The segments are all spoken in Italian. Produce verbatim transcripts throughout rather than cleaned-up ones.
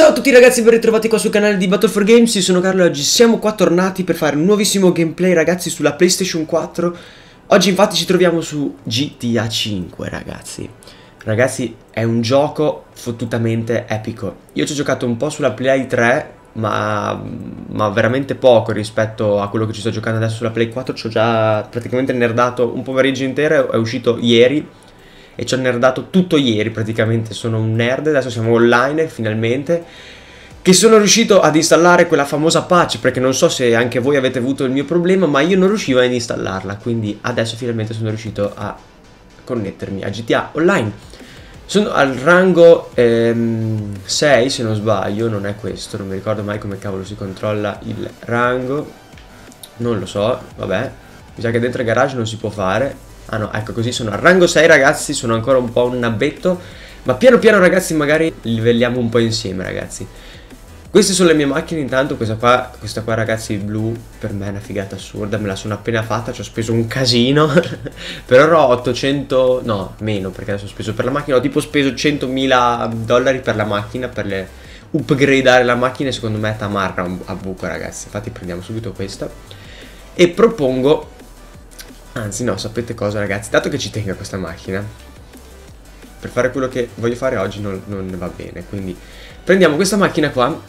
Ciao a tutti ragazzi, ben ritrovati qua sul canale di Battle four Games, io sono Carlo e oggi siamo qua tornati per fare un nuovissimo gameplay ragazzi sulla PlayStation quattro. Oggi infatti ci troviamo su G T A cinque ragazzi. Ragazzi, è un gioco fottutamente epico. Io ci ho giocato un po' sulla Play tre ma, ma veramente poco rispetto a quello che ci sto giocando adesso sulla Play quattro. Ci ho già praticamente nerdato un pomeriggio intero, è uscito ieri e ci ho nerdato tutto ieri praticamente, sono un nerd. Adesso siamo online finalmente, che sono riuscito ad installare quella famosa patch, perché non so se anche voi avete avuto il mio problema, ma io non riuscivo ad installarla, quindi adesso finalmente sono riuscito a connettermi a G T A Online. Sono al rango ehm, sei se non sbaglio, non è questo, non mi ricordo mai come cavolo si controlla il rango, non lo so, vabbè, mi sa che dentro il garage non si può fare. Ah no, ecco, così sono al rango sei ragazzi, sono ancora un po' un abbetto, ma piano piano ragazzi magari livelliamo un po' insieme ragazzi. Queste sono le mie macchine intanto, questa qua, questa qua ragazzi blu per me è una figata assurda, me la sono appena fatta, ci ho speso un casino, per ora ho ottocento, no meno perché adesso ho speso per la macchina, ho tipo speso centomila dollari per la macchina, per le, upgradeare la macchina, secondo me è tamarra a buco ragazzi, infatti prendiamo subito questa e propongo... Anzi no, sapete cosa ragazzi, dato che ci tengo a questa macchina, per fare quello che voglio fare oggi non, non va bene, quindi prendiamo questa macchina qua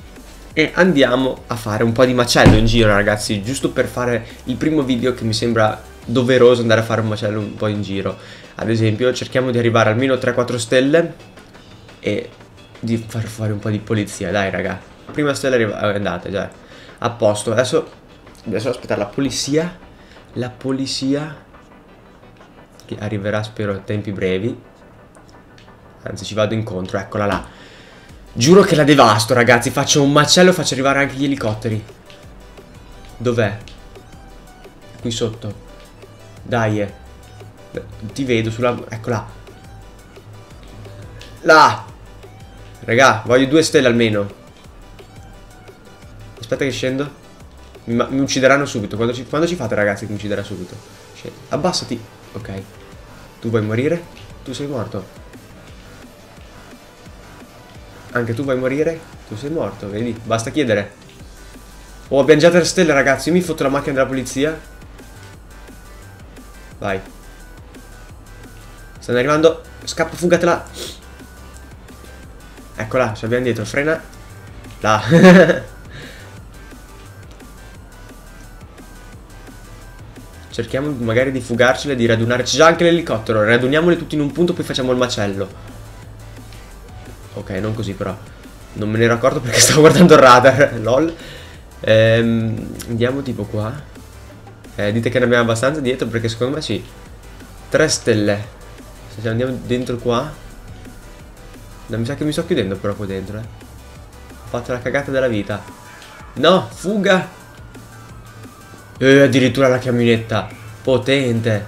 e andiamo a fare un po' di macello in giro ragazzi, giusto per fare il primo video che mi sembra doveroso andare a fare un macello un po' in giro. Ad esempio cerchiamo di arrivare almeno tre quattro stelle e di far fare un po' di polizia, dai raga. Prima stella è andata già, a posto, adesso adesso aspettare la polizia. La polizia che arriverà spero a tempi brevi. Anzi ci vado incontro, eccola là. Giuro che la devasto ragazzi, faccio un macello, faccio arrivare anche gli elicotteri. Dov'è? Qui sotto. Dai eh. Ti vedo sulla... eccola. Là. Raga, voglio due stelle almeno. Aspetta che scendo. Mi, mi uccideranno subito. Quando ci, quando ci fate ragazzi che mi ucciderà subito. Scendi. Abbassati. Ok. Tu vuoi morire? Tu sei morto. Anche tu vuoi morire? Tu sei morto. Vedi? Basta chiedere. Oh, abbiamo già tre stelle ragazzi. Io mi fotto la macchina della polizia. Vai. Stanno arrivando. Scappa, fugatela. Eccola. Ci abbiamo dietro. Frena. Là. Cerchiamo magari di fugarcele, di radunarci. Già anche l'elicottero, raduniamoli tutti in un punto, poi facciamo il macello. Ok, non così però. Non me ne ero accorto perché stavo guardando il radar. Lol. ehm, Andiamo tipo qua. eh, Dite che ne abbiamo abbastanza dietro, perché secondo me sì. Tre stelle. Se andiamo dentro qua. No, mi sa che mi sto chiudendo però qua dentro eh. Ho fatto la cagata della vita. No, fuga. E addirittura la camionetta potente.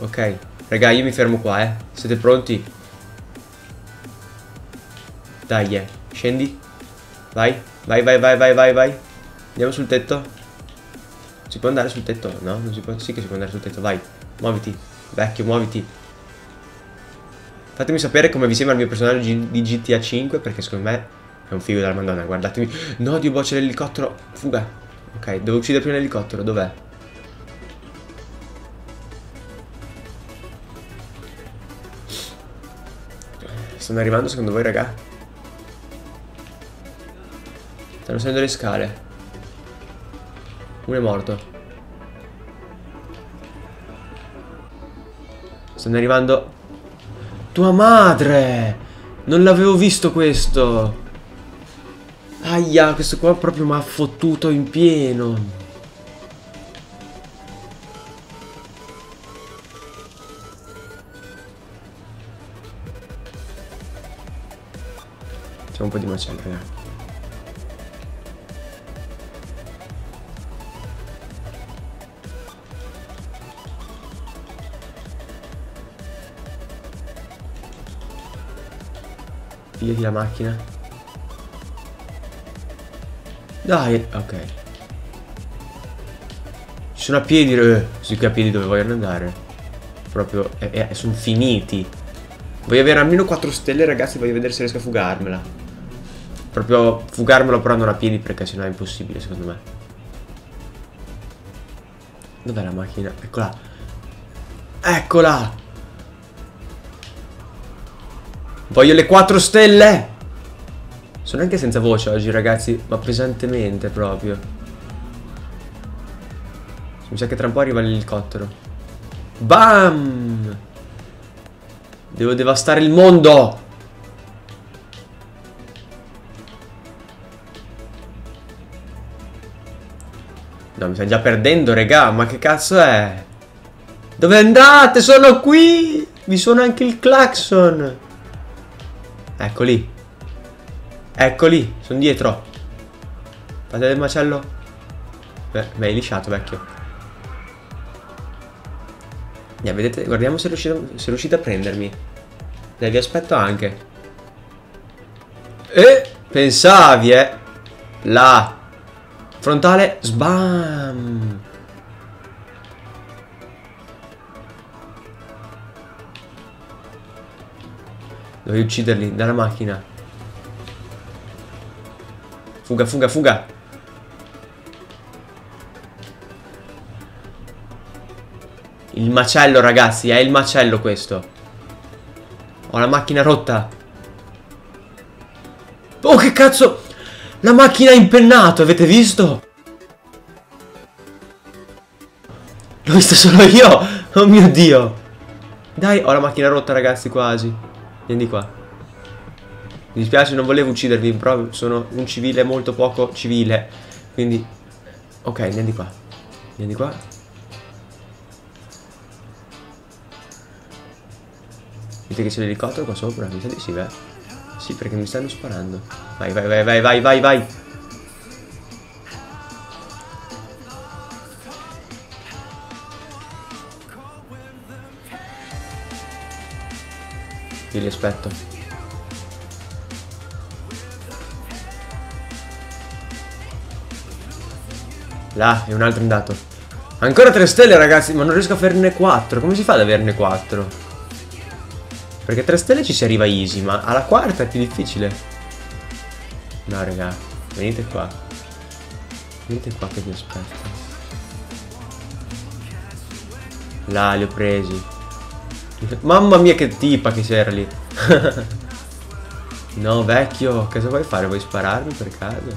Ok, raga, io mi fermo qua eh. Siete pronti? Dai eh. Scendi. Vai. Vai vai vai vai vai vai. Andiamo sul tetto. Si può andare sul tetto? No, non si può. Sì che si può andare sul tetto. Vai. Muoviti. Vecchio, muoviti. Fatemi sapere come vi sembra il mio personaggio di G T A cinque, perché secondo me è un figo della Madonna. Guardatemi. No, Dio, c'è l'elicottero. Fuga. Ok, devo uccidere prima l'elicottero, dov'è? Stanno arrivando secondo voi, raga? Stanno salendo le scale. Uno è morto. Stanno arrivando... Tua madre! Non l'avevo visto questo! Aia, questo qua proprio mi ha fottuto in pieno. Facciamo un po' di macello, ragazzi. Pigliati la macchina. Dai, ok. Ci sono a piedi, eh, sì che a piedi dove vogliono andare. Proprio, eh, eh, sono finiti. Voglio avere almeno quattro stelle ragazzi, voglio vedere se riesco a fugarmela. Proprio fugarmelo però non a piedi, perché sennò è impossibile secondo me. Dov'è la macchina? Eccola. Eccola. Voglio le quattro stelle. Sono anche senza voce oggi ragazzi, ma pesantemente proprio. Mi sa che tra un po' arriva l'elicottero. Bam. Devo devastare il mondo. No, mi sta già perdendo, regà, ma che cazzo è? Dove andate? Sono qui! Mi suona anche il clacson. Eccoli. Eccoli, sono dietro. Fate del macello. Beh, mi hai lisciato, vecchio. Andiamo, vedete, guardiamo se riuscite, se riuscite a prendermi. Dai, vi aspetto anche. E pensavi, eh? Là. Frontale, sbam. Devi ucciderli dalla macchina. Fuga, fuga, fuga. Il macello ragazzi, è il macello questo. Ho la macchina rotta. Oh che cazzo. La macchina è impennato, avete visto? L'ho vista solo io! Oh mio Dio! Dai, ho la macchina rotta ragazzi, quasi. Vieni qua. Mi dispiace, non volevo uccidervi, però sono un civile molto poco civile. Quindi... ok, vieni qua. Vieni qua. Vedete che c'è l'elicottero qua sopra? Mi sa di sì, beh. Sì, perché mi stanno sparando. Vai, vai, vai, vai, vai, vai, vai. Io li aspetto. Là, è un altro andato. Ancora tre stelle, ragazzi, ma non riesco a farne quattro. Come si fa ad averne quattro? Perché tre stelle ci si arriva easy, ma alla quarta è più difficile. No, raga, venite qua. Venite qua che vi aspetto. Là, li ho presi. Mamma mia che tipa che c'era lì. No, vecchio, cosa vuoi fare? Vuoi spararmi per caso?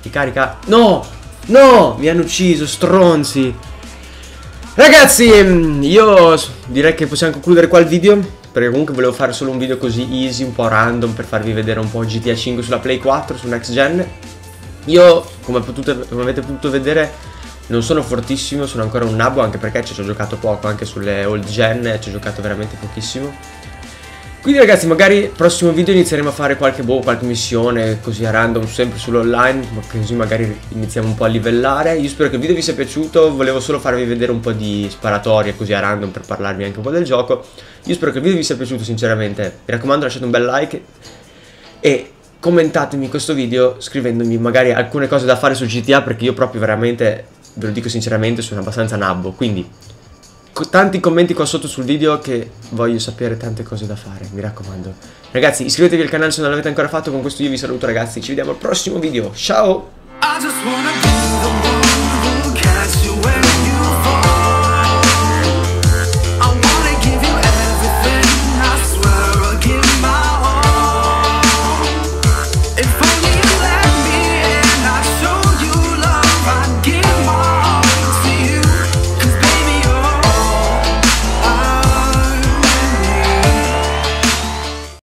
Ti carica... no! No! Mi hanno ucciso, stronzi! Ragazzi, io direi che possiamo concludere qua il video, perché comunque volevo fare solo un video così easy, un po' random, per farvi vedere un po' GTA cinque sulla Play quattro, su Next Gen. Io, come, potute, come avete potuto vedere, non sono fortissimo, sono ancora un nabo, anche perché ci ho giocato poco, anche sulle old gen ci ho giocato veramente pochissimo. Quindi ragazzi, magari prossimo video inizieremo a fare qualche boh, qualche missione così a random, sempre sull'online, così magari iniziamo un po' a livellare. Io spero che il video vi sia piaciuto, volevo solo farvi vedere un po' di sparatorie così a random per parlarvi anche un po' del gioco. Io spero che il video vi sia piaciuto sinceramente, mi raccomando lasciate un bel like e commentatemi questo video scrivendomi magari alcune cose da fare su G T A, perché io proprio veramente, ve lo dico sinceramente, sono abbastanza nabbo, quindi... tanti commenti qua sotto sul video che voglio sapere tante cose da fare, mi raccomando. Ragazzi, iscrivetevi al canale se non l'avete ancora fatto, con questo io vi saluto ragazzi, ci vediamo al prossimo video, ciao!